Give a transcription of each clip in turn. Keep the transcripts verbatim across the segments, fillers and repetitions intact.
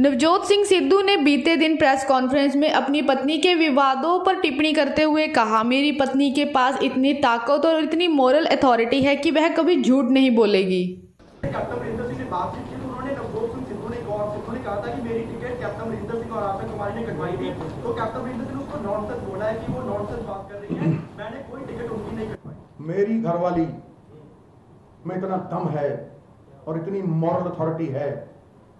नवजोत सिंह सिद्धू ने बीते दिन प्रेस कॉन्फ्रेंस में अपनी पत्नी के विवादों पर टिप्पणी करते हुए कहा, मेरी पत्नी के पास इतनी ताकत और इतनी मोरल अथॉरिटी है कि वह कभी झूठ नहीं बोलेगी। कैप्टन अमरिंदर सिंह ने बात की, उन्होंने नवजोत सिंह सिद्धू ने और सिद्धू ने कहा था कि मेरी टिकट कैप्टन अमरिंदर सिंह और आशा कुमारी ने कटवाई थी, तो कैप्टन अमरिंदर सिंह उसको नॉनसेंस बोला है कि वो नॉनसेंस बात कर रही है, मैंने कोई टिकट उनकी नहीं कटवाई। मेरी घरवाली में इतना दम है और इतनी मॉरल अथॉरिटी है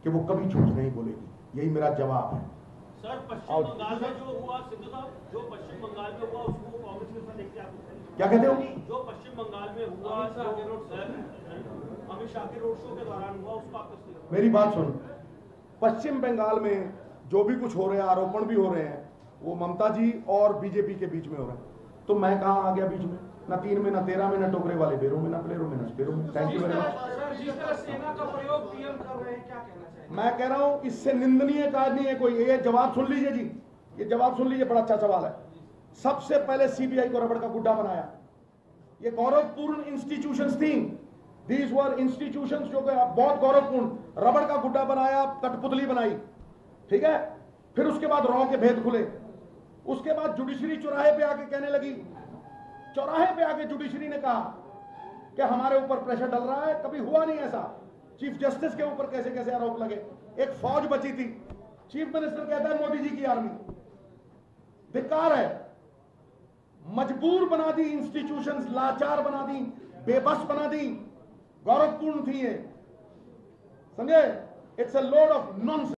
कि वो कभी झूठ नहीं बोलेगी, यही मेरा जवाब है। सर, पश्चिम बंगाल में जो हुआ सिद्धू साहब, जो पश्चिम बंगाल में हुआ उसको कांग्रेस में देखते आप क्या कहते हो? जो पश्चिम बंगाल में हुआ अमित शाह के रोड शो के दौरान हुआ उसको आप कैसे देखते? मेरी बात सुन, पश्चिम बंगाल में जो भी कुछ हो रहे हैं, आरोपण भी हो रहे हैं, वो ममता जी और बीजेपी के बीच में हो रहे हैं, तो मैं कहाँ आ गया बीच में? ना तीन में, ना तेरह में, ना टोकरे वाले बेरों में, ना प्लेरों में, ना स्पेरों में। Thank you very much. मैं कह रहा हूँ इससे निंदनीय कार्य नहीं है कोई। ये जवाब सुन लीजिए जी, ये जवाब सुन लीजिए, बड़ा अच्छा सवाल है। सबसे पहले सीबीआई को रबड़ का गुड्डा बनाया, ये गौरवपूर्ण इंस्टीट्यूशंस थी, दीज वर इंस्टीट्यूशंस जो बहुत गौरवपूर्ण, रबड़ का गुड्डा बनाया, कठपुतली बनाई, ठीक है। फिर उसके बाद रॉ के भेद खुले, उसके बाद जुडिशरी चौराहे पे आके कहने लगी, चौराहे पे आके जुडिशरी ने कहा कि हमारे ऊपर प्रेशर डल रहा है, कभी हुआ नहीं ऐसा, चीफ जस्टिस के ऊपर कैसे कैसे आरोप लगे, एक फौज बची थी, चीफ मिनिस्टर कहता है मोदी जी की आर्मी। धिक्कार है, मजबूर बना दी इंस्टीट्यूशंस, लाचार बना दी, बेबस बना दी, गौरवपूर्ण थी ये, समझे? It's a load of nonsense.